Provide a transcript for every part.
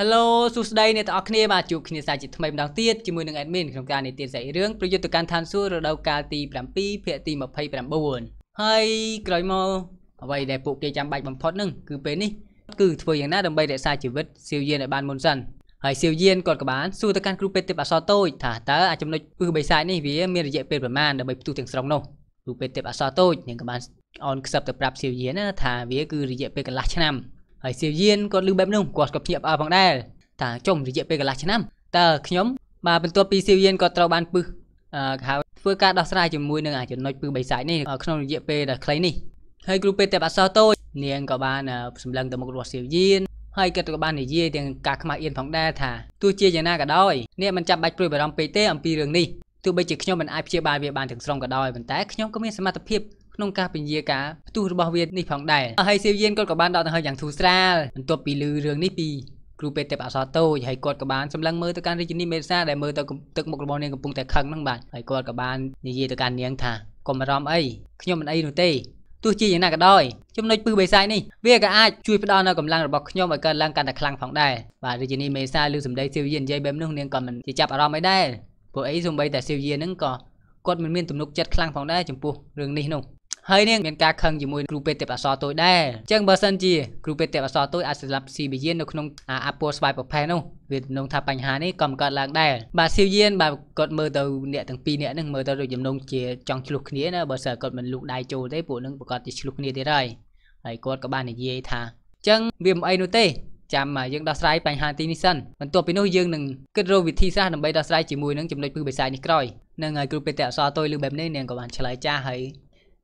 Hello, suốt đây này tao khné mà chụp khné sai chỉ thay đăng tiết chỉ mới được admin trong cái này tiết dạy riêng. Bây giờ tụi can tham số rồi đầu cá tì làm pi, phệ tì mà pay làm buồn. Hay cái màu vậy để buộc cái chạm bạch bằng phốt nưng cứ bén đi. Cứ thôi như na đồng bay để sai chỉ vứt siêu nhiên ở ban môn dần. Hay siêu nhiên còn các bạn suốt tụi can group pet bà so tôi thả tớ ở trong nơi cứ bay sai này vì miền dạy pet man để bay tụi tiếng sòng đâu. Group pet bà so tôi nhưng các bạn on sập tập rap siêu nhiên á thả vì cứ dạy pet cả lá năm. Hãy siêu nhiên còn lưu bấm nông quạt cặp nhịp ở vòng đây thả chồng thì dễ về cả lá năm tờ nhóm mà bên tôi pi siêu nhiên còn tàu ban pư hào vừa cả đào sai chỉ mùi nương chỉ nói pư bảy sải này không dễ về là lấy này hay group pê tại bạn sao tôi niềng các bạn sầm lần từ một loạt siêu nhiên hay cái các bạn này dễ thì cả các bạn yên vòng đây thả tôi chia cho na cả đôi nè mình chạm bạch rồi vào đồng pt âm pi đường đi tôi bây giờ nhóm mình ai chia bài về bàn thường xong cả đôi mình té nhóm có miếng xem tập hiệp nông ca bình dìa cá tu bảo viên đi phòng đài hay siêu nhiên con của bạn đó là hơi dạng thú xa tôi bị lư rừng đi pi group tệp áo xóa tôi hay cột của bạn xong lăng mơ tôi can đi chín đi mê xa để mơ tôi cũng tức một cái bọn nên cũng tệ khăn năng bạn hay cột của bạn như gì tôi can niềng thả còn mà rom ấy nhưng mình ấy nụ tê tôi chia như nào cả đôi trong nơi pư bề sai này về cả ai chui vào đó nó cầm lăng bọc nhau mà cần lăng can đặt khăn phòng đài và đi chín đi mê xa lưu dùng đây siêu nhiên dây bấm nước nên còn mình chỉ chạp ở rom ấy đây bộ ấy dùng bây tại siêu nhiên nâng cò cột mình miên tụm nục chặt khăn phòng đài chấm pu rừng đi nung hơi nên miền ca khăng gì mùi group tệp áo xò tôi đây chẳng bờ sân gì group tệp áo xò tôi ác lập si bị yên nó không apple swipe của phe nông việt nông tháp bánh hà này cầm cọt lạc đây bà siêu yên bà cọt mơ tàu nẹt từng pi nẹt nâng mơ tàu rồi dầm nông chè trong lục nĩa nữa bờ sờ cọt mình lục đai trôi đấy bộ nâng của cọt lục nĩa thế rồi hãy cọt các bạn này dễ thả chẳng viêm ai nô tê chạm mà dương đa sai bánh hà tini sân mình tuột bị nôi dương nâng kết rô vị thi xa nằm bay đa sai chỉ mùi nâng chấm lấy bự sai rồi nâng người group tệp áo xò tôi lưu bẹp nên nè các bạn trả lời cha hãy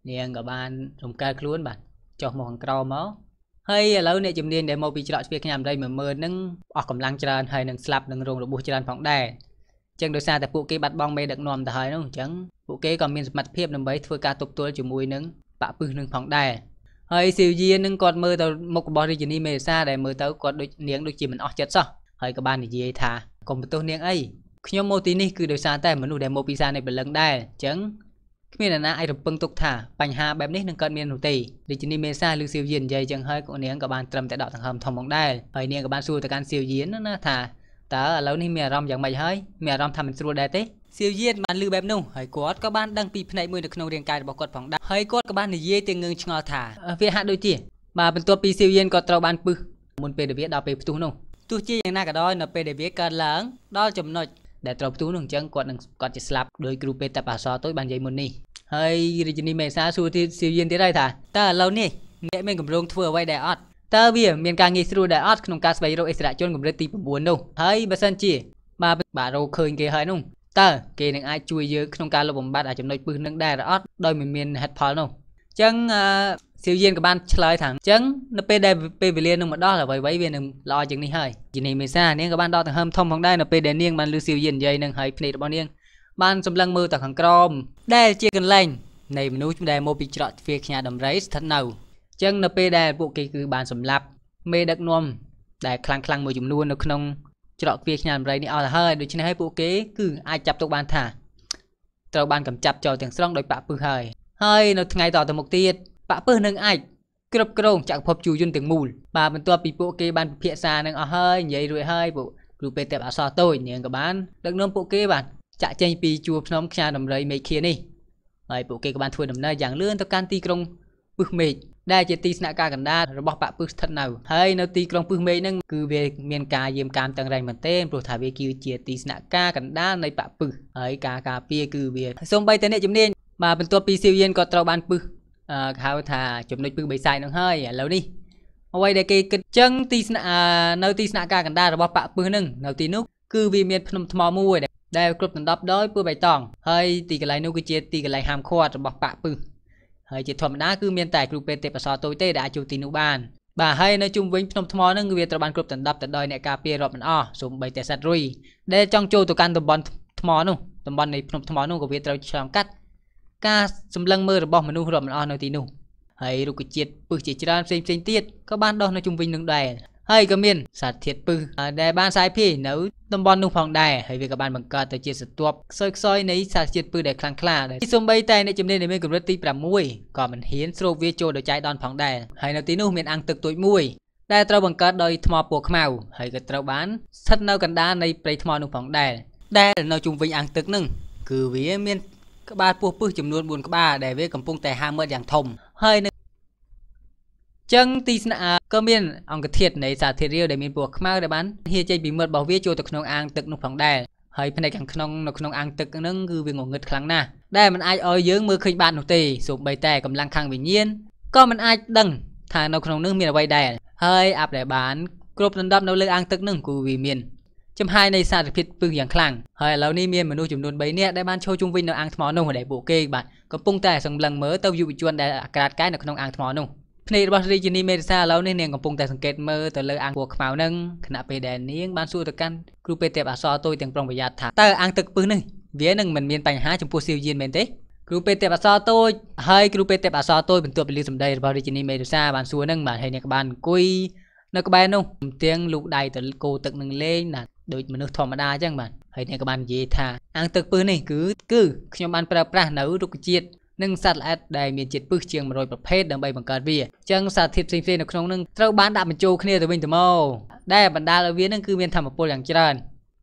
nên các bạn dùng ca luôn bạn cho một con cào máu hay lâu này chấm điên để một bị chọi việc làm đây mà mơ nâng ở cầm lăng tràn hay nâng slap nâng rồng được bù tràn phẳng đè chẳng đối xa tại bộ kia bắt bong mê được nòm tại nó chẳng bộ kia còn miền mặt phép nằm bấy thôi ca tục tôi chịu mùi nâng bạ pư nâng phẳng đè hay siêu nhiên nâng còn mơ tàu một bò đi chỉ đi mê xa để mơ tàu còn đôi niếng đôi chỉ mình ở chết sao hay các bạn thì gì thả còn một tô niếng ấy nhóm mô tí này cứ đối xa tại mà nụ để một pizza này bị lần đè chẳng miền là na ai được bưng tục thả bánh hà bẹp nít nâng cân miền nụ tì để chỉ đi mê xa lưu siêu diên dây chẳng hơi của niềng các bạn trầm tại đỏ thằng hầm thòng bóng đai hơi niềng các bạn xui từ can siêu diên nó thả tớ lâu nay mẹ rom dạng mày hơi mẹ rom thầm mình xui đai tết siêu diên bạn lưu bẹp nung hơi quất các bạn đăng pin này mười được nông riêng cài bảo quật bóng đai hơi quất các bạn thì dễ tiền ngưng ngò thả về hạ đôi chỉ mà bên tua pin siêu diên còn trâu ban pư muốn về để biết đào về tu nung tu chi như na cả đôi nợ về để biết cân lớn đo chấm nội để trộm tú nương chân còn chỉ slap đôi group tệp áo xò tối bàn dây môn đi hơi đi chân đi mẹ xa xu thì siêu nhiên tới đây thả ta lâu nè mẹ mình cũng rong thừa quay đại ót ta bìa miền càng nghi xu đại ót không cá sấu rồi sẽ chôn cùng rất tì buồn đâu hơi bà sân chỉ mà bà râu khơi cái hơi nung ta kề những ai chui dưới không cá lồng bát ở trong nơi bưng nâng đại ót đôi mình miền hạt pháo nung chân siêu nhiên các bạn lời thẳng chân nó p liên nung mà đó là vậy vậy bên đừng lo chừng đi hơi chỉ này mình xa nên các bạn đo thằng hâm thông phòng đây là p đến niên bạn lưu siêu nhiên dây nâng hơi p bao niên bạn xâm lăng mưa tạc hàng crom đây chia cần lành này mình nuôi đây một bị trọi việc nhà đầm rấy thật nào chân là p đây bộ kỳ cứ bạn xâm lạp mê đặc nuông để khăng khăng mùi chúng luôn nó không trọi việc nhà đầm rấy đi ao là hơi được trên hai bộ kế cứ ai chập tụi bạn thả tụi bạn cầm chập cho tiếng song đội bạ bự hơi hơi nó ngày tỏ từ một tiết bạ bơ nâng ai cướp cướp chạm phập chùi trên từng mùi bà mình tua bị bộ kê bàn phía xa nâng ở hơi vậy rồi hơi bộ group tệp áo xò tôi nhưng các bạn đừng nôm bộ kê bạn chạy trên pi chùa nôm cha nằm lấy mấy kia đi rồi bộ kê các bạn thôi nằm nơi dạng lươn tao can ti krong bực mệt đây chỉ ti sạ ca gần đa rồi bọc bạ bực thật nào hơi nó ti krong bực mệt nâng cứ về miền ca diêm cam tầng rành mình tên rồi thả về kêu chia ti sạ ca gần đa này bạ bực ấy ca ca pia cứ về xong bay tới này chấm nên mà bên tua pi siêu yên có tàu ban bực khao thà chụp nơi bự bầy sai nó hơi lâu đi quay đây cái chân tí nơi tí nạ ca gần đa rồi bọc bạ bự nâng nào tí nút cứ vì miền phnom thò mua để đây cướp tận đắp đói bự bầy tòng hơi tí cái này nút cứ chia tí cái này ham khoa rồi bọc bạ bự hơi chỉ thòm đá cứ miền tài group tệp xò tối tê đã chụp tí nút bàn bà hay nói chung với phnom thò nó người tàu ban cướp tận đắp tận đôi nè cà phê rồi mình o dùng bầy tè sạt rui để trong châu tàu can tầm bòn thò nung tầm bòn này phnom thò nung của việt tàu chọn cắt ca xâm lăng mơ rồi bom mà nu rồi mình on nơi tí nu hay rồi cứ chết bự chết ra xem tiết các bạn đó nói chung vinh nâng đài hay các miền sạt thiệt bự đài ban sai phi nấu tâm bon nung phòng đài hay vì các bạn bằng cờ tới chia sẻ tuột soi soi nấy sạt thiệt bự để khang khla để xung bay tay này chấm lên để mình cùng rất ti làm muối còn mình hiến sro video để chạy đòn phòng đài hay nơi tí nu miền ăn tực tuổi muối Đây trâu bằng cỡ đôi thò buộc màu, hay cái trâu bán sắt nâu cành đá này plei thò nung phẳng đè. Đây là nội chung với ăn tức nưng, cứ vía miên các ba buộc bự chấm luôn buồn các ba để với cầm pung tè ham mượn dạng thùng. Hơi nữa chân tì nã cơ miên ông cái thiệt này giả thiệt riêu để miên buộc màu để bán. Hia chơi bị mượn bảo vía chua tực nung ăn tức nung phẳng đè. Hơi bên này càng nung ăn tức nưng cứ vì ngủ ngực khăng na. Đây mình ai ơi dướng mưa khinh bạn nụ tì sụp bầy tè cầm lang khăng bình nhiên. Có mình ai đừng thà nấu nung nước miên ở bay đè. Hơi áp để bán cướp năn đắp nấu lưỡi ăn tức nưng của vì miền trong hai này xa được thịt bự dạng khẳng hơi lâu ni miền mà nuôi chủng đồn bấy nè để bán cho chung vinh nấu ăn món nung để bổ kê bạn còn pung tè sừng lần mới tao dụ chuồn để cắt cái nấu không ăn món nung này bao giờ ni miền xa lâu nên nè còn pung tè sừng kết mơ từ lưỡi ăn của màu nưng khả năng về đèn niếng bán xu từ căn group về tiệp à so tôi tiền prong về giặt thả tao ăn tức bự nưng vía nưng mình miền bành há trong po siêu diên miền tết group về tiệp à so tôi hơi group về tiệp à so tôi mình tụi mình lưu sầm đây bao giờ ni miền xa bán xu nưng bạn hay nè các bạn cùi nó các bạn nung tiếng lục đầy từ cô tận nưng lên nè đối với nước thòm đa chẳng bạn hãy nè các bạn dễ thả ăn thực bự này cứ nhóm bạn pra nấu rục chiết nâng sạt lại đầy miền chiết bự chiêng mà rồi bật hết đầm bay bằng cờ vía chẳng sạt thịt xinh xinh được không nâng trâu bán đạm mình châu kia từ mình từ mau đây bạn đa là viên nâng cứ viên thầm một bộ làng trơn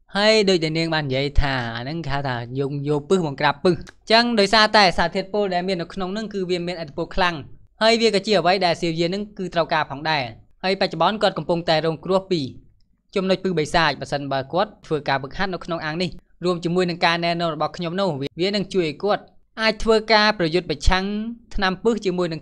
hay đối với nè bạn dễ thả nâng khá thả dùng vô bự bằng cạp bự chẳng đối xa tại sạt thịt bộ đầy miền được không nâng cứ viên miền ăn bộ khăng hay viên cái chiều vậy đầy siêu viên nâng cứ trâu cạp phẳng đầy hay bạch bón còn cầm bông tay rồng crupi chôm nội bự bầy xài và sân bà quất vừa cả bực hát nó không ăn đi rùm chỉ mui nâng ca nè nó bọc nhóm nô vía nâng chuối quất ai thưa ca proyut bạch trắng năm bự chỉ mui nâng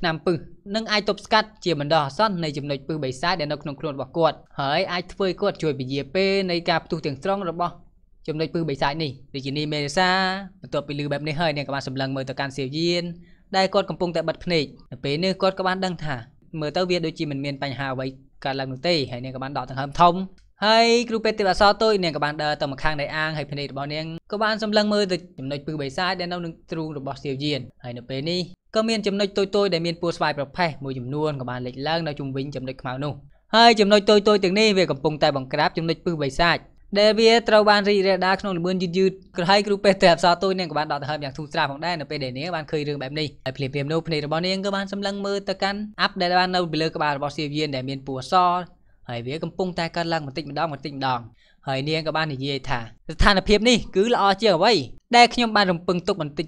năm bự nâng ai top scat chỉ mình đỏ sót này chôm nội bự bầy xài để nó không còn bọc quất hỡi ai thưa quất chuối bị dẹp này ca tu tiếng strong rồi bọc chôm nội bự bầy xài này để chỉ đi mê xa tụt bị lư bẹp này hơi nè các bạn sầm lần mời tờ can siêu diên đây quất cầm bông tại bật này bé nè quất các bạn đang thả mở tao vía đôi chỉ mình miền bành hào vậy cả lần đầu tiên hãy nè các bạn đọc thằng hâm thông hay group pet và so tôi nè các bạn tầm một khang đại an hay penny bọn nè các bạn xâm lăng mơ từ chấm nội từ bảy sai đến đâu nâng trù được bỏ siêu diện hãy nộp về đi cơ miên chấm nội tôi để miên post vài bọc phe mùi chấm luôn các bạn lịch lang nói chung vĩnh chấm nội màu nung hay chấm nội tôi tiếng đi về cầm bông tay bằng grab chấm nội từ bảy sai để vía trâu ban ri ra đa không được bươn dư hay group pet và so tôi nè các bạn đọc thằng hâm dạng thùng trà phòng đây nộp về để nè các bạn khơi đường bẹp đi hãy phim nộp penny bọn nè các bạn xâm lăng mơ từ căn app để bạn đâu bị lơ các bạn bỏ siêu diện để miên post so hãy vía cầm pung tay cân lăng một tịnh đòn hãy niên các bạn thì dễ thả than là phim đi cứ lo chưa vậy đây khi nhóm bạn đồng pung tục một tịnh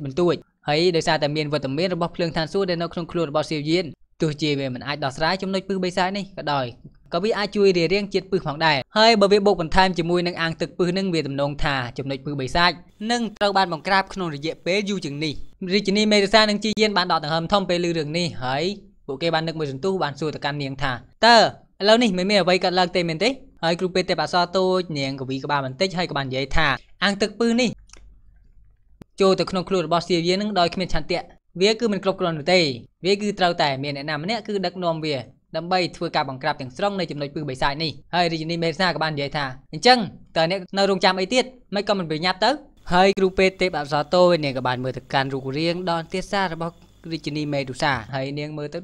hãy đời xa tại miền vừa tầm miền rồi bọc lương than suốt để nó không khử bao siêu diên tôi chỉ về mình ai đọt trái trong nơi bư bê sai này đòi có biết ai chui để riêng chiết bư khoảng đài hơi bởi vì bộ còn tham chỉ mùi nâng ăn thực bư nâng về tầm nông thả trong nơi bư bê sai nâng trâu bạn bằng grab không được dễ bé du chừng nì riêng chỉ ni mê xa nâng chi diên bạn đọt thằng hầm thông về lưu đường nì hãy bộ kê bạn được một tu bạn xuôi cả niềng thả tơ lâu nè mấy mẹ vậy cả lần tên mình thế hãy group pet bà so tôi nhẹn của vị các bạn mình tích hay các bạn dễ thả ăn thực bư nè cho từ không được bao siêu viên nâng đòi mình chăn tiện vía cứ mình cọc còn được tê vía cứ trâu tẻ miền này nằm nè cứ đắc nom về đâm bay thưa cả bằng cạp tiếng strong này chụp nội bư bảy sai nè hay đi đi mê xa các bạn dễ thả chăng tờ nè nơi rung chạm ấy tiết mấy con mình bị nháp tới hay group pet bà so tôi nè các bạn mời thực can rủ riêng đòn tiết xa rồi bao đi đi mê đủ xả hay niêng mơ tới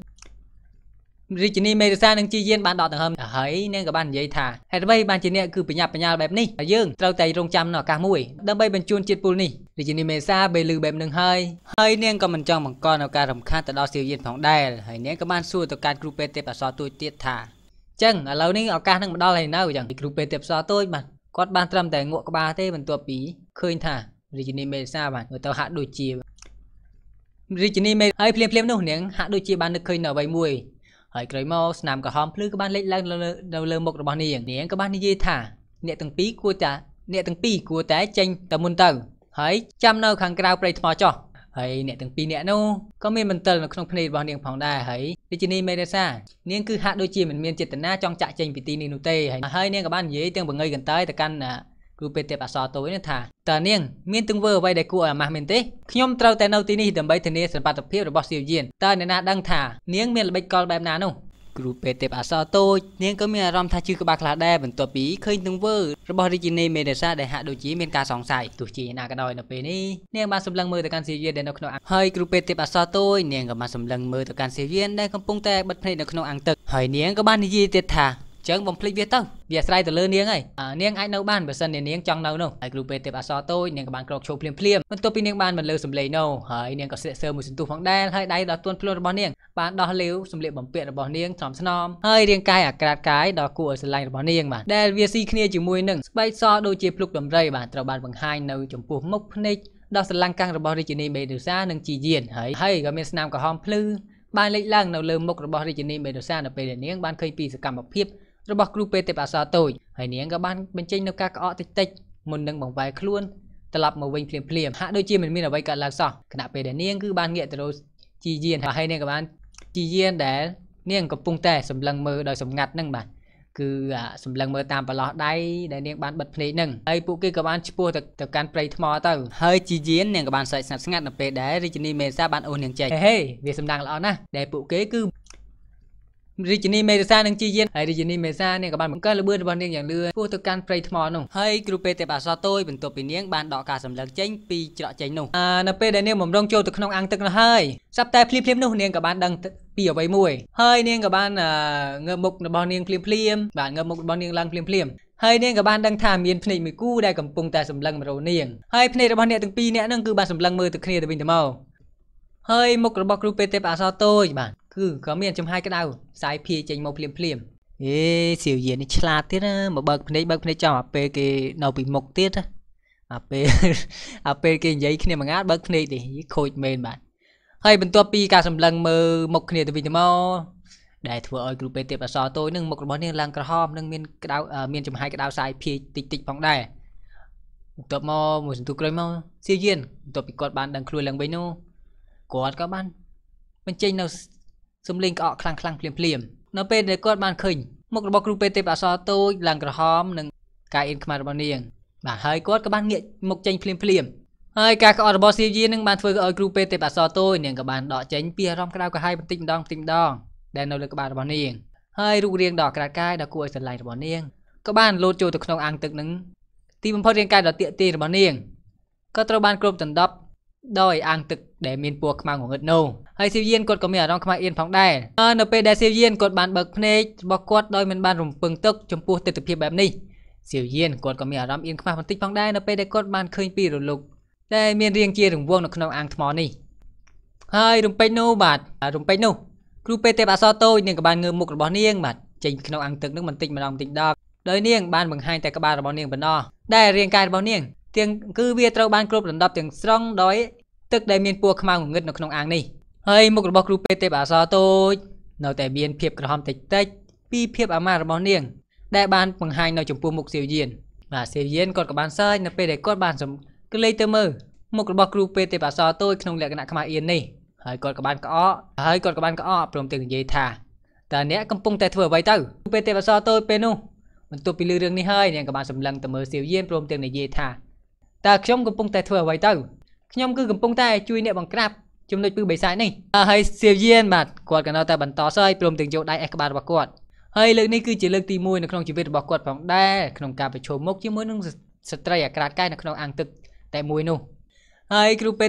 Richini mê xa nâng chi diên bạn đọt thằng hâm hãy nên các bạn dễ thả hãy bây bạn chỉ nè cứ bị nhạt bẹp ní dương trâu tay rong chăm nó cả mũi đâm bay bên chuôn chiết pul ní Richini mê xa bê lư bẹp nâng hơi nên còn mình trong bằng con nào cả rầm khát tại đo siêu diên phóng đài hãy nên các bạn xua từ can group pet và so tôi tiết thả chăng ở lâu ní ở ca nâng đo này nào chẳng group pet so tôi mà có ban trâm tại ngộ các ba thế mình tuột bí khơi thả Richini mê xa bạn người tao hạ đôi chì Richini mê hơi phim đâu nè hạ đôi chì bạn được khơi nở bay mũi hãy cười màu nằm cả hòm phứ các bạn lấy lên đầu lơ một bọn này nè các bạn đi thả nè từng pí cua ta nè từng pí cua té tranh tầm môn tầng hãy chăm nâu kháng cao play thò cho hãy nè từng pí nè nô có miền mình tầng là không phải bọn này phòng đài hãy đi trên đi medesa nè cứ hạ đôi chì mình miền chệt tận na trong chạy tranh vì tin nụ tê hãy nè các bạn dễ tiếng bằng người gần tới ta căn group pet bà so tối nè thả tờ nè miền từng vừa vậy để cua ở mà miền tê nhóm trâu tè nâu tí nì tầm bay thế nè sản phẩm tập hiệp rồi bỏ siêu diện tờ nè nà đang thả miếng miền là bạch con bẹp nà nông group pet bà so tối nè có miền rom tha chư các bạc là đe vẫn tổ bí khơi từng vừa rồi bỏ đi trên nè miền để xa để hạ đồ chí miền cá sòng sải tổ chí nà cái đòi nộp về nè nè ba sầm lăng mơ từ can siêu diện để nộp nộp hơi group pet bà so tối nè gặp ba sầm lăng mơ từ can siêu diện đây không pung tè bật này nộp nộp ăn tật hỏi nè các bạn đi gì tiệt thả chớng bông plik viết tông viết sai từ lơ nieng ấy nieng ai nấu ban bữa sân để nieng chọn nấu đâu ai group bê so tôi nieng các bạn cọc show phim phim mình tôi pin nieng ban mình lơ sầm lệ nấu hỡi nieng có sệ sơ một sừng tu phẳng đen hay đáy đó tuôn phun bò nieng bạn đó liu sầm lệ bấm bẹt bò nieng thòm snom hơi nieng cay cạt cái đó cua sờ lạnh bò nieng mà đây viết si kia chỉ mùi nưng bay so đôi chia pluk đầm rây bạn trào bàn bằng hai nấu chấm pu mốc nick đó sờ lăng căng bò đi chỉ nieng bê được xa nưng chỉ diện hỡi hay có miền nam có hom plư bạn lấy lăng nào lơ mốc bò đi chỉ nieng bê được xa nộp bê nieng bạn khơi pì sự cảm bọc hiếpរបស់ គ្រូ ពេទ្យទេពអសរតូច ហើយ នាង ក៏ បាន បញ្ចេញ នៅ ការ ក្អក តិចៗ មុន នឹង បង្វែរ ខ្លួន ត្រឡប់ មក វិញ ភ្លាមៗ ហាក់ ដូច ជា មិន មាន អ្វី កើត ឡើង សោះ គណៈ ពេល ដែល នាង គឺ បាន ងាក ទៅ រក ជី យាន ហើយ នាង ក៏ បាន ជី យាន ដែល នាង កំពុង តែ សម្លឹង មើល ដោយ សម្ងាត់ នឹង បាទ គឺ សម្លឹង មើល តាម ប្រឡោះ ដៃ ដែល នាង បាន បិទ ភ្នែក នឹង ហើយ ពួក គេ ក៏ បាន ឆ្ពោះ ទៅ កាន់ ព្រៃ ថ្ម ទៅ ហើយ ជី យាន នាង ក៏ បាន ស្រែក ស្ងាត់ នៅ ពេល ដែល រាជិនី មេសា បាន អូន នាង ចេញ ហេ វា សំដាង ល្អ ណាស់ ដែល ពួក គេ គឺ Rijini Mesa đang chi diện, hay Rijini Mesa này các bạn cũng có lừa bươn vào niềng dạng lừa, vô thực can play thmon nung, hay group P tập so tôi bình tụp bình niềng bàn đọ cả sầm lăng chánh pi chợ chánh nung, nè P đây niềng mồm rong châu thực nông ăn thực nó hơi, sắp tay phim phim nung niềng các bạn đang pi ở vây mùi, hơi niềng các bạn ngơ mục bao niềng phim phim, bạn ngơ mục bao niềng lăng phim phim. ហើយនាងក៏បានដឹងថាមានភ្នែកមួយគូដែលកំពុងតែសម្លឹងមករោនាងហើយភ្នែករបស់អ្នកទាំងពីរនាក់នឹងគឺបានសម្លឹងមើលទៅគ្នាទៅវិញទៅមកហើយមុខរបស់គ្រូពេទ្យទេពអសរតូចបាទ គឺក៏មានចំហាយក្តៅសាយភីចេញមកភ្លាមភ្លាមអេសៀវយាននេះឆ្លាតទៀតណាមកបើភ្នែកបើភ្នែកចង់អាពេលគេនៅពីមុខទៀតអាពេលអាពេលគេនិយាយគ្នាមួយងាត់បើភ្នែកទេគាត់មើលបន្ទាប់ពីការសម្លឹងមើលមុខរបស់នាងឡើងក្រហមនឹងមានក្តៅមានចំហាយក្តៅសាយភីតិចតិចផងដែរបន្ទាប់មកមួយសន្ទុះក្រោយមកសៀវយានបន្ទាប់ពីគាត់បានដឹងខ្លួនឡើងវិញនោះ សម្លឹងអកខ្លាំងខ្លាំងភ្លាមៗនៅពេលដែលគាត់បានឃើញមុខរបស់គ្រូពេទ្យទេពអសរតូចឡើងក្រហមនឹងកាយអ៊ីនខ្មៅរបស់នាងបាទហើយគាត់ក៏បានងាកមុកចេញភ្លាមៗហើយការក្អករបស់សៀវយាននឹងបានធ្វើឲ្យគ្រូពេទ្យទេពអសរតូចនាងក៏បានដកចេញពីអារម្មណ៍ក្តៅក្រហាយបន្តិចម្ដងៗដែលនៅលើក្បាលរបស់នាងហើយរូបរាងដ៏ក្រាតកាយដ៏គួរឲ្យស្រឡាញ់របស់នាងក៏បានលោតចូលទៅក្នុងអាងទឹកនឹងទីបំផុតរាងកាយដ៏ទាក់ទាញរបស់នាងក៏ត្រូវបានគ្របដណ្ដប់ដោយអាងទឹកដែលមានពណ៌ខ្មៅងងឹតនៅហើយសៀវយានគាត់ក៏មានអារម្មណ៍ខ្មាសអៀនផងដែរ ហើយមុខរបស់គ្រូពេទ្យទេពអសរតូចនៅតែមានភាពក្រហមតិចតិចពីភាពអាម៉ារបស់នាងដែលបានបង្ហាញនៅចំពោះមុខសៀវយានបាទសៀវយានគាត់ក៏បានសើចនៅពេលដែលគាត់បានក្លែងទៅមើលមុខរបស់គ្រូពេទ្យទេពអសរតូចក្នុងលក្ខណៈខ្មាសអៀននេះហើយគាត់ក៏បានក្អកហើយគាត់ក៏បានក្អកព្រមទាំងនិយាយថាតើអ្នកកំពុងតែធ្វើអ្វីទៅគ្រូពេទ្យទេពអសរតូចពេលនោះបន្ទប់ពីលឺរឿងនេះហើយនាងក៏បានសម្លឹងទៅមើលសៀវយានព្រមទាំងនិយាយថាតើខ្ញុំកំពុងតែជួយអ្នកបង្ក្រាប ហើយគ្រូពេទ្យទ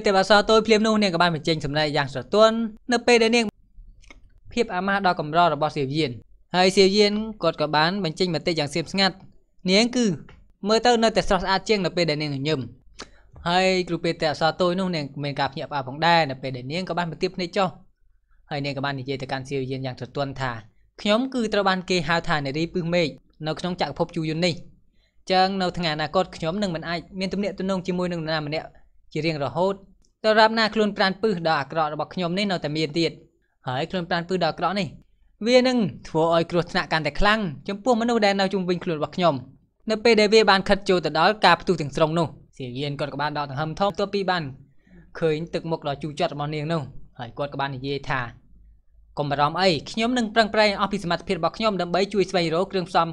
េពអសរតូចនោះនាងមានការភ្ញាក់ផ្អើលផងដែរនៅពេលដែលនាងក៏បានបន្ទាបភ្នែកចុះ ហើយនាងក៏បាននិយាយទៅកាន់សៀវយានយ៉ាងស្រទន់ថាខ្ញុំគឺត្រូវបានគេហៅថានារីពឹសមេឃនៅក្នុងចក្រភពជូរយន្តនេះចឹងនៅថ្ងៃអនាគតខ្ញុំនឹងមិនអាចមានទំនាក់ទំនងជាមួយនឹងនរណាម្នាក់ជារៀងរហូតទៅរាប់ណាខ្លួនប្រានពឹសដល់អាក្រក់របស់ខ្ញុំនេះវានឹងធ្វើឲ្យគ្រោះថ្នាក់កាន់តែខ្លាំងចំពោះមនុស្សដែលនៅជុំវិញខ្លួនរបស់ខ្ញុំនៅពេលដែលវាបានខិតចូលទៅដល់ការផ្ទុះទាំងស្រុងនោះសៀវយានក៏បានដកដង្ហើមធំទោះពីបានឃើញទឹកមុខដ៏ជូរចត់របស់នាងនោះហើយគាត់ក៏បាននិយាយថា កុំរំអីខ្ញុំនឹងប្រឹងប្រែងអស់ពីសមត្ថភាពរបស់ខ្ញុំដើម្បីជួយស្វែងរកគ្រឿងផ្សំ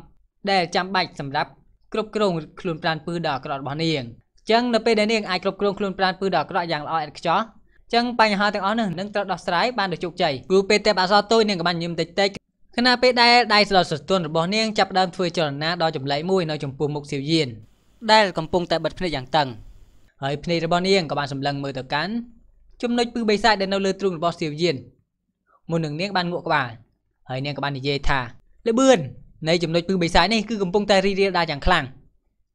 ដែលចាំបាច់សម្រាប់គ្រប់គ្រងខ្លួនប្រាណពឹសដល់អាក្រក់របស់នាងចឹងនៅពេលដែលនាងអាចគ្រប់គ្រងខ្លួនប្រាណពឹសដល់អាក្រក់យ៉ាងល្អឥតខ្ចោះចឹងបញ្ហាទាំងអស់នោះនឹងត្រូវដោះស្រាយបានដោយជោគជ័យគ្រូពេទ្យទេពអសរតូចនឹងក៏បានញឹមតិចតិចខណៈពេលដែលដៃស្រលស្រទន់របស់នាងចាប់ផ្ដើមធ្វើចលនាដ៏ចម្លែកមួយនៅចំពោះមុខសៀវយានមុននឹងនាងបានងក់ក្បាលហើយនាងក៏បាននិយាយថាលឿន ใน ចំណុច 2 បិសាយនេះ គឺ កំពុង តែ រីរាល ដាល យ៉ាង ខ្លាំង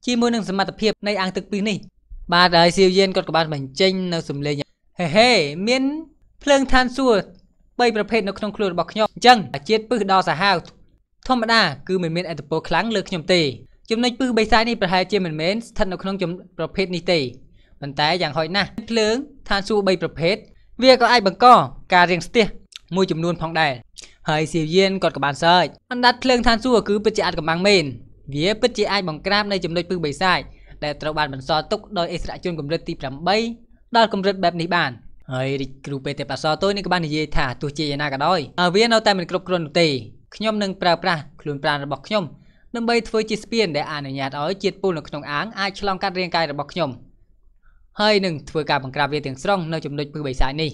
ជាមួយ នឹង សមត្ថភាព នៃ អាង ទឹក ពីរ នេះ បាទ ហើយ សិវ យាន គាត់ ក៏ បាន បញ្ ចេញ នៅ សំឡេង ហេ មាន ភ្លើង ឋាន សួរ 3 ប្រភេទ នៅ ក្នុង ខ្លួន របស់ ខ្ញុំ អញ្ ចឹង ជាតិ ពឹស ដល់ សាហាវ ធម្មតា គឺ មិន មាន អត្ថ ពល ខ្លាំង លើ ខ្ញុំ ទេ ចំណុច ពឹស បិសាយ នេះ ប្រហែល ជា មិន មែន ស្ថិត នៅ ក្នុង ប្រភេទ នេះ ទេ ប៉ុន្តែ យ៉ាង ហោច ណាស់ ភ្លើង ឋាន សួរ 3 ប្រភេទ វា ក៏ អាច បង្ក ការ រៀង ស្ទះ មួយ ចំនួន ផង ដែរ Hãy siêu nhiên còn các bạn search. Anh đặt lên than xua cứ bứt chẹt các bạn men. Vía bứt chẹt bằng grab này chấm đôi pư bảy sai. Để tàu bạn vẫn so tốc đôi Israel chôn cùng rất tỉ lắm bay. Đôi cùng rất bẹp nỉ bàn. Hãy đi group bê tập so tôi nên các bạn gì thả tôi chia na cả đôi. Ở vía nào tay mình group còn tỉ. Nhom nâng pra khluon pra là bọc nhom. Nâng bay với chiếc spin để ăn ở nhà đói chiết pul là trong áng ai chlong cắt riêng cài là bọc nhom. Hãy nâng với cả bằng grab về tiếng strong nơi chấm đôi pư bảy sai nỉ.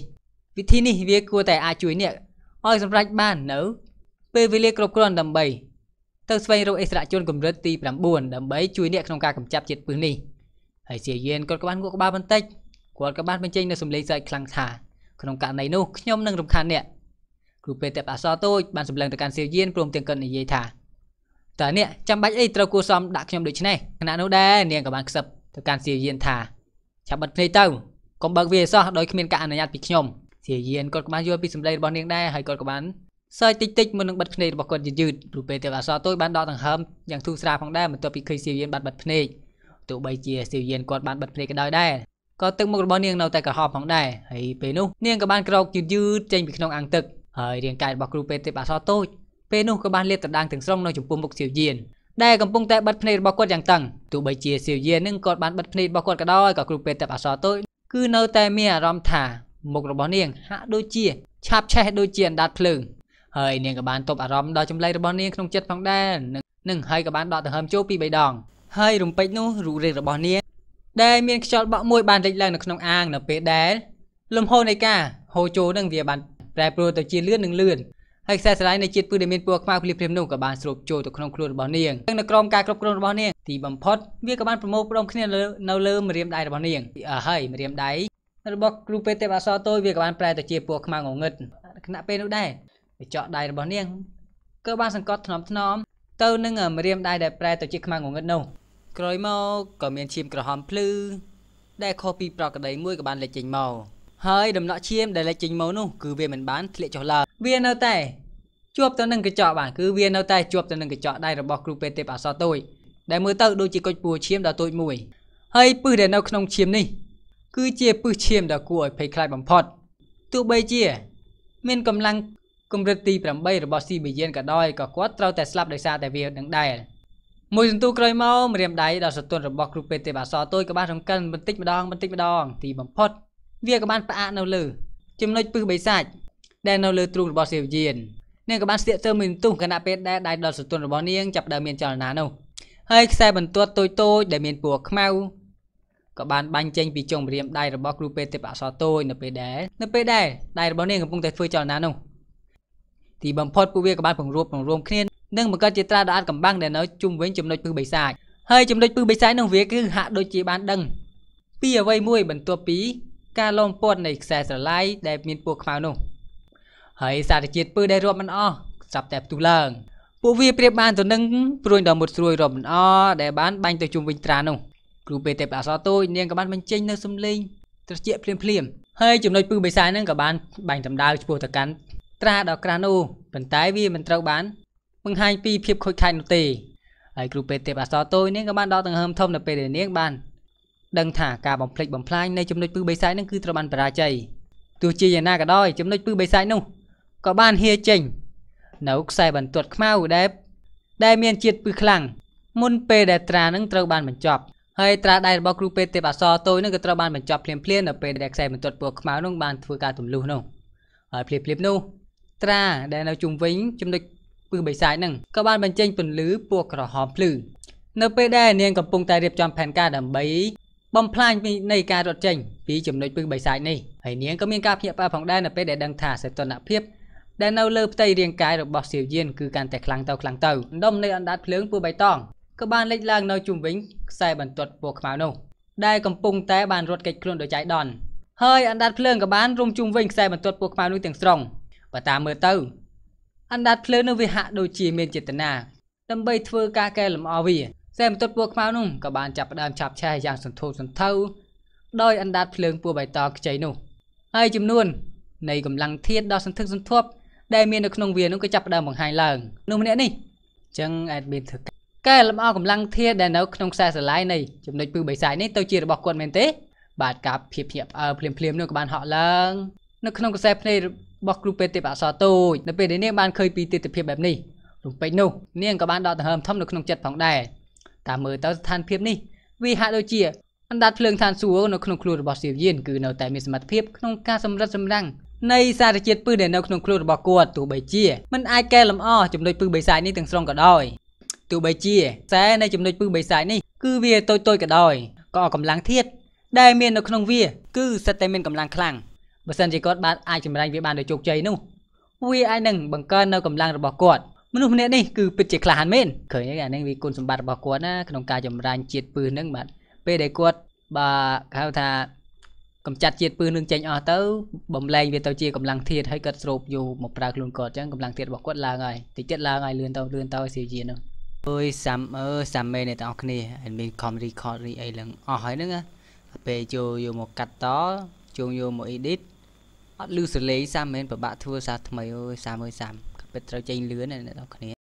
Vì thế nỉ vía cua tại ai chuối nè. អស់សម្រាប់បាននៅពេលវេលាគ្រប់គ្រាន់ដើម្បីទៅស្វែងរកអិសរាជជនកម្រិតទី 9 ដើម្បីជួយអ្នកក្នុងការកម្ចាត់ជាតិពឹសនេះហើយសៀវយៀនគាត់បានគួរក្បាលបន្តិចគាត់ក៏បានបញ្ចេញនៅសម្លេងស្រែកខ្លាំងថាក្នុងករណីនោះខ្ញុំនឹងរំខានអ្នកគ្រូពេទ្យអប្សរតូចបានសម្លឹងទៅកាន់សៀវយៀនព្រមទាំងកិននិយាយថាតើអ្នកចាំបាច់អីត្រូវគួរសមដាក់ខ្ញុំដូចនេះខណៈនោះដែរនាងក៏បានខ្សឹបទៅកាន់សៀវយៀនថាឆាប់បិទភ្នែកទៅកុំបើកវាសោះដោយគ្មានការអនុញ្ញាតពីខ្ញុំសៀវយៀនគាត់ក៏បានយល់ពីសម្លេងរបស់នាងដែរហើយគាត់ក៏បានសើចតិចៗមុននឹងបិទភ្នែករបស់គាត់យឺតៗ Hãy nên các bạn tụt ở rộng đó trong lấy bọn niên không chết phong đa Nâng hay các bạn đọt từ hôm chỗ bị bày đòn Hãy rung bạch nó rủ riêng rồi bọn niên Đây mình chọn bọn môi bàn rạch lần được nông an nở bế đá Lùm hôn này cả Hồ chố nâng vìa bàn Rè bồ tàu chia lươn nâng lươn Hãy xa xa lại này chết bư để mình bùa khmao clip thêm nông các bạn sụp chô tàu không khuôn bọn niên Nâng nâng krom ca krom krom bọn niên Thì bầm phót Vì các bạn promo krom khinh nâu lơ mà riêng đáy bọn niên Hãy mà riêng đáy Nó bọc group PT bà so tôi vì các bạn pre tàu chia bùa khmao ngổ ngực Nạ bên lúc đây chọn đài bọn niên cơ bản sẵn có thầm tâu nâng ở mà riêng đài đẹp ra tổ chức mang ngủ ngất nâu Croi màu có miền chim cửa hòm plư Để copy pro cả đấy mùi của bạn lệch trình màu Hơi đầm nọ chim để lệch trình màu nâu cứ về mình bán lệ cho lờ viên nâu tay chuộc tao nâng cái chọn bạn cứ viên nâu tay chuộc tao nâng cái chọn đài robot group PT bảo so tôi để mưa tâu đôi chỉ có bùa chim đã tôi mùi hơi pư để nâu không chim đi cứ chia pư chim đã của phải khai bằng pot tụ bay chia miền cầm lăng Công rất ti bầm bay rồi bỏ xì bị yên cả đôi có quát trâu tại slap đời xa tại vì đằng đài mùi dân tu cười mau mà đem đáy đào sọt tuần rồi bỏ group PT bảo so tôi các bạn không cần bật tích mà đòn thì bấm post việc các bạn phải nấu lử chấm nói pư bấy sạch đen nấu lử trù rồi bỏ xì yên nên các bạn sẽ chơi mình tung cái nạp pet đáy đào sọt tuần rồi bỏ niêng chập đời miền tròn ná đâu hơi xe bẩn tuột tôi để miền buộc mau các bạn banh tranh bị chồng đem đáy rồi bỏ group PT bảo so tôi nạp pet đáy bỏ niêng cũng thể phơi tròn ná đâu thì bấm post của việc các bạn phòng rôm khen nâng một cái chia tra đã ăn cầm băng để nói chung với chấm đôi pư bảy sai hơi chấm đôi pư bảy sai nông việc cứ hạ đôi chia bán đằng pi ở vây mui bẩn tua pí ca lon post này xài sờ lái đẹp miền buộc màu nông hơi xài để chia pư để rôm ăn o sập đẹp tu lợn bộ việc đẹp ban rồi nâng rồi đầu một rồi rôm ăn o để bán banh tới chung với tra nông group bê tệp bảo so tôi nên các bạn banh chênh nơi xâm linh trò chuyện phim hơi chấm đôi pư bảy sai nâng các bạn banh thầm đào buộc thật cắn Tra đọc ra nụ, bần tái vì mình trao bán Mừng hai pi phiếp khôi khai nụ tì Hãy group PT bà so tôi nên các bạn đọc từng hôm thông nập bê để niếng bàn Đừng thả cả bóng phịch bóng phanh này chấm đôi pư bấy sai nâng cư trao bàn bà ra chày Tù chi dành na cả đôi chấm đôi pư bấy sai nụ Có bàn hìa chênh Nấu xài bần tuột khmao đẹp Đại miền chiết pư khlang Môn bê đẹp tra nâng trao bàn bần chọp Hãy tra đài bó group PT bà so tôi nâng cư trao bàn bần chọp Tra để nào chung vĩnh chấm đôi pư bảy sai nâng các bạn bên trên phần lứ buộc cả hòm lử npd nên cầm pung tay đẹp chọn phèn ca đầm bấy bom plan này ca đột chỉnh vì chấm đôi pư bảy sai này hãy niên có miếng ca hiệp ba phòng đa npd để đăng thả sẽ tuần nạp hiệp để nào lơ tay riêng cái được bọc siêu nhiên cứ can tẹt khlang tàu đông nơi ăn đát lớn pư bảy tòng các bạn lách lang nào chung vĩnh sai bản tuột buộc máu nâu đây cầm pung tay bàn ruột kịch luôn đổi trái đòn hơi ăn đát lớn các bạn rung chung vĩnh sai bản tuột buộc máu nuôi tiếng strong បាទតាមមើលទៅអណ្ដាតភ្លើងនៅវាហាក់ដូចជាមានចេតនា Đâm thưa ca kê làm ở vì xem tốt buộc máu nung các bạn chập đam chập che dạng sần thô sần thâu đôi anh đặt phượng bùa bài tò cháy nung ai chùm luôn này cũng lăng thiết đo sần thức sần thuốc đây miền được nông viên nó cứ chập đam bằng hai lần nung nữa nè chẳng admin thực cái làm ao cũng lăng thiết để nấu nông xa sờ lái này chụp được bùa bài sải này tôi chia được bọc quần mình té bạn cặp hiệp hiệp ở phim nữa các bạn họ lần nó nông xa này bọc rupe tệp bảo sò tôi nó về đến đây bạn khơi pi tệp hiệpแบบนี้ đúng vậy nô nên các bạn đo từ hầm thâm được nông chật phẳng đài ta mới tao than phép ní vì hạ đôi chia anh đặt phượng than xuống nó không cùi bỏ xỉu yên cứ nấu tại miền mặt phép không ca sầm rất sầm răng nay xa để chết pư để nấu không cùi bỏ cột tụ bảy chia mình ai kê làm o chụp đôi pư bảy sải ní từng song cả đòi tụ bảy chia sáng nay chụp đôi pư bảy sải ní cứ về tôi cả đòi có cầm láng thiết đại miền nó không vía cứ sát tại miền cầm láng khăng bữa sáng chỉ có bạn ai chụp ranh với bạn để chụp cháy nô vì ai nâng bằng cơn nấu cầm láng bỏ cộtมัน hôm nay นี่คือปิดจิกลาหันเม่นเคยอย่างนึง Petro Jane lứa này nó